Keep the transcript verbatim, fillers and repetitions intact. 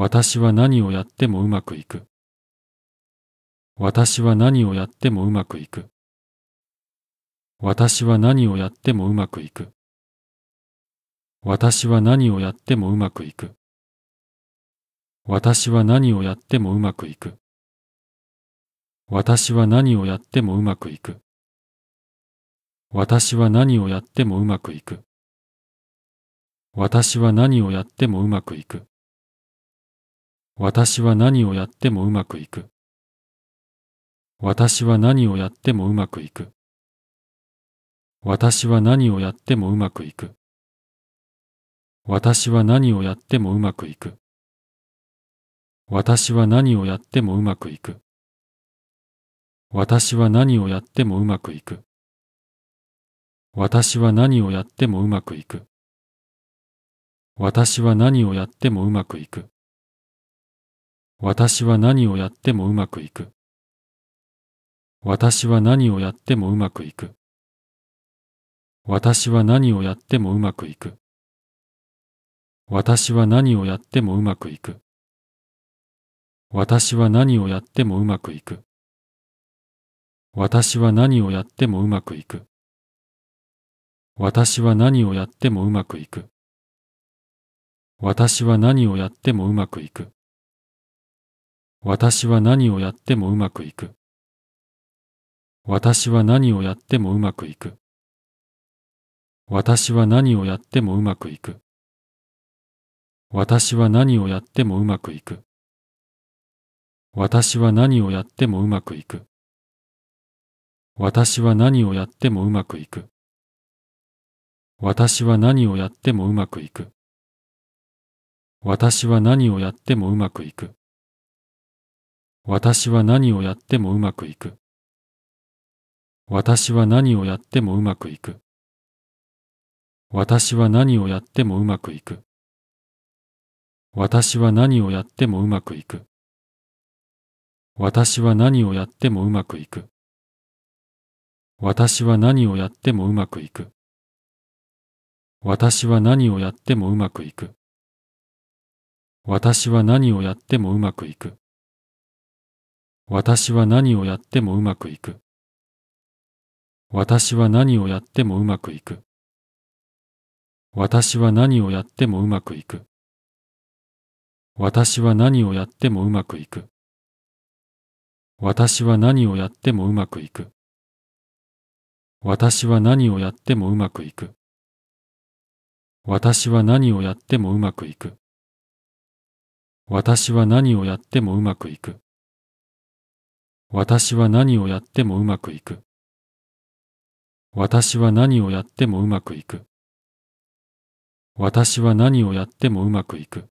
私は何をやってもうまくいく。私は何をやってもうまくいく。私は何をやってもうまくいく。私は何をやってもうまくいく。私は何をやってもうまくいく。私は何をやってもうまくいく。私は何をやってもうまくいく。私は何をやってもうまくいく。私は何をやってもうまくいく。私は何をやってもうまくいく。私は何をやってもうまくいく。私は何をやってもうまくいく。私は何をやってもうまくいく。私は何をやってもうまくいく。私は何をやってもうまくいく。私は何をやってもうまくいく。私は何をやってもうまくいく。私は何をやってもうまくいく。私は何をやってもうまくいく。私は何をやってもうまくいく。私は何をやってもうまくいく。私は何をやってもうまくいく。私は何をやってもうまくいく。私は何をやってもうまくいく。私は何をやってもうまくいく。私は何をやってもうまくいく。私は何をやってもうまくいく。私は何をやってもうまくいく。私は何をやってもうまくいく。私は何をやってもうまくいく。私は何をやってもうまくいく。私は何をやってもうまくいく。私は何をやってもうまくいく。私は何をやってもうまくいく。私は何をやってもうまくいく。私は何をやってもうまくいく。私は何をやってもうまくいく。私は何をやってもうまくいく。私は何をやってもうまくいく。私は何をやってもうまくいく。私は何をやってもうまくいく。私は何をやってもうまくいく。私は何をやってもうまくいく。私は何をやってもうまくいく。私は何をやってもうまくいく。私は何をやってもうまくいく。私は何をやってもうまくいく。私は何をやってもうまくいく。私は何をやってもうまくいく。私は何をやってもうまくいく。私は何をやってもうまくいく。